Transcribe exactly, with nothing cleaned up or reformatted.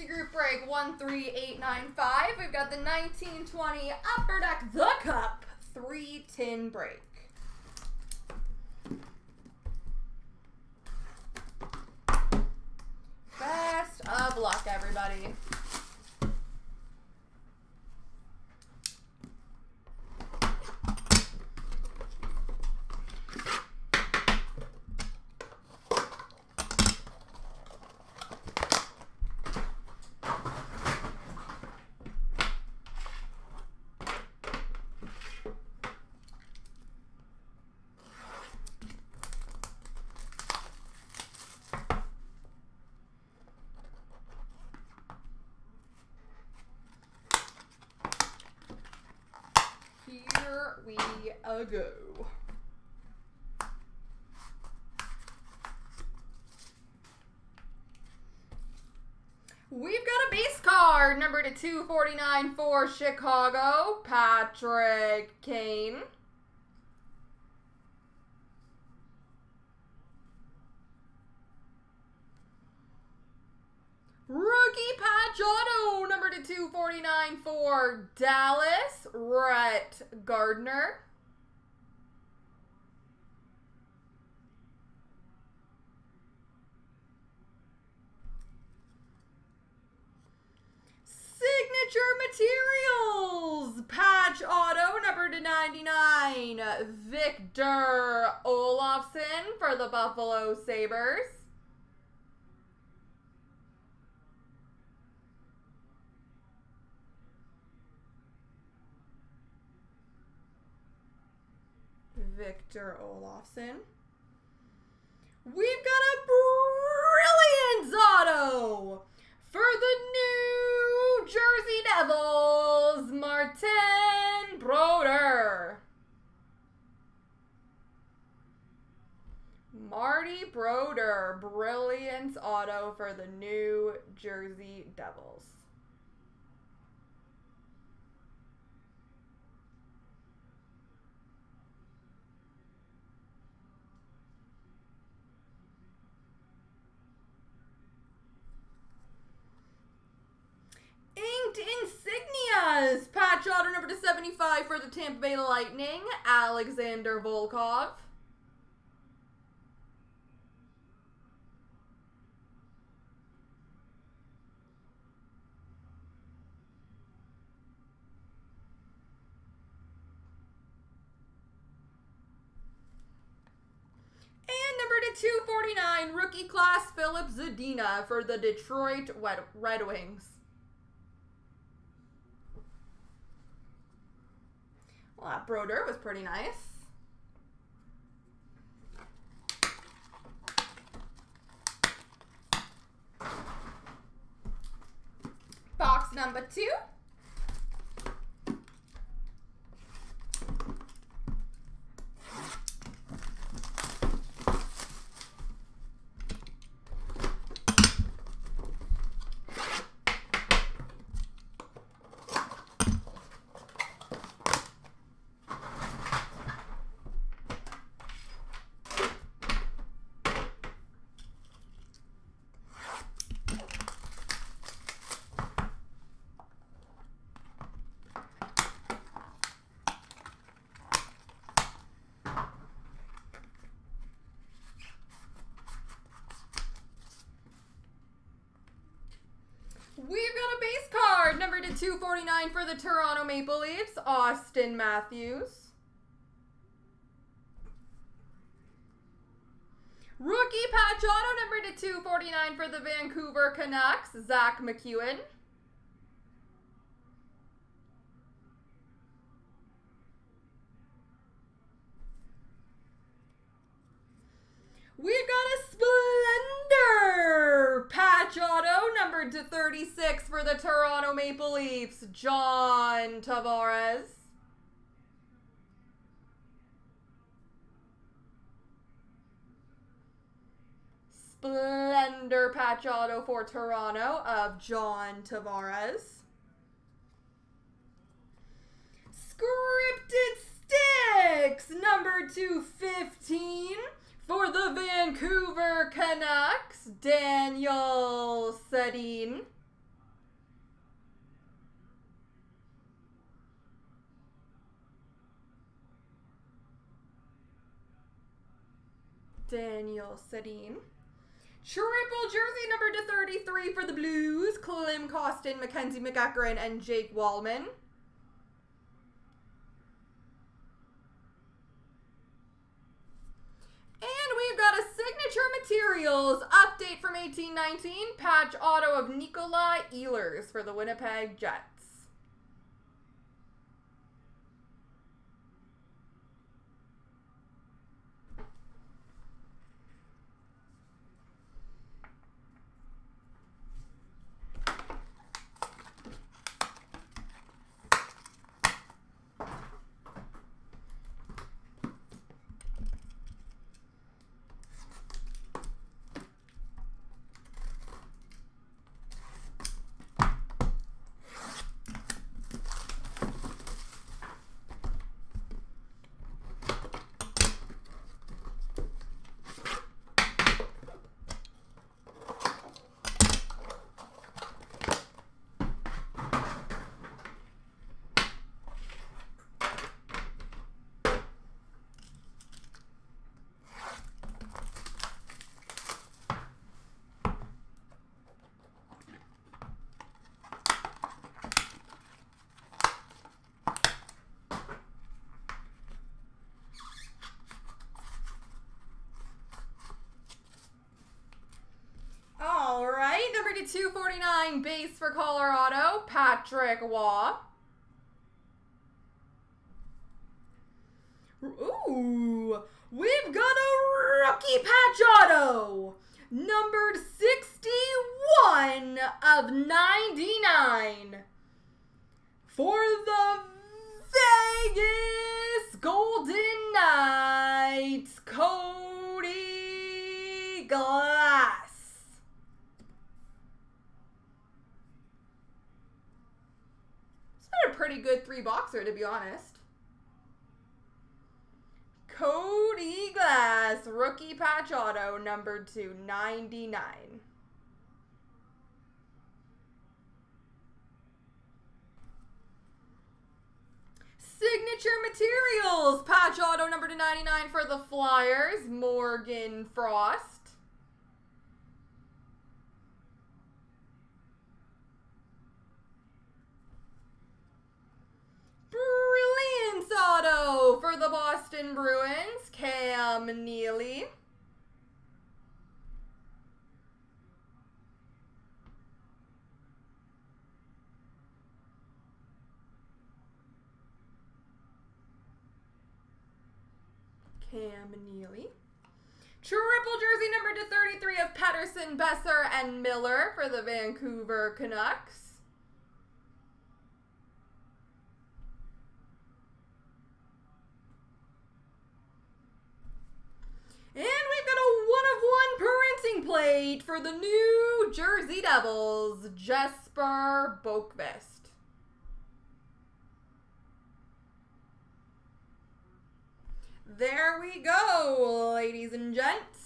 Fantasy Group Break one three eight nine five. We've got the nineteen twenty Upper Deck The Cup three ten break. Best of luck, everybody. We uh, go. We've got a base card number to two forty-nine for Chicago, Patrick Kane. Rookie patch auto number to two forty-nine for Dallas, Rhett Gardner. Signature materials patch auto number to ninety-nine, Victor Olofsson for the Buffalo Sabres. Victor Olofsson. We've got a brilliant auto for the New Jersey Devils, Martin Brodeur. Marty Brodeur, brilliant auto for the New Jersey Devils. Insignias, patch auto number to seventy-five for the Tampa Bay Lightning, Alexander Volkov. And number to two forty-nine, rookie class Philip Zadina for the Detroit Red Wings. Well, that Brodeur was pretty nice. Box number two. We've got a base card, number to two forty-nine for the Toronto Maple Leafs, Austin Matthews. Rookie patch auto, number to two forty-nine for the Vancouver Canucks, Zach McEwen. We've got a splendor patch auto numbered to thirty-six for the Toronto Maple Leafs, John Tavares. Splendor patch auto for Toronto of John Tavares. Scripted sticks number to fifteen. For the Vancouver Canucks, Daniel Sedin. Daniel Sedin. Triple jersey number to thirty-three for the Blues. Klim Kostin, Mackenzie McEacherin, and Jake Wallman. And we've got a signature materials update from eighteen nineteen. Patch auto of Nikolai Ehlers for the Winnipeg Jets. two forty-nine base for Colorado, Patrick Waugh. Ooh, we've got a rookie patch auto, numbered sixty-one of ninety-nine for the Vegas Golden Knights, Cody Glass. A pretty good three boxer, to be honest. Cody Glass, rookie patch auto, numbered to ninety-nine. Signature materials, patch auto, number to ninety-nine for the Flyers, Morgan Frost. Auto for the Boston Bruins, Cam Neely. Cam Neely. Triple jersey number to thirty-three of Pettersson, Besser, and Miller for the Vancouver Canucks. And we've got a one-of-one printing plate for the New Jersey Devils, Jesper Bokvist. There we go, ladies and gents.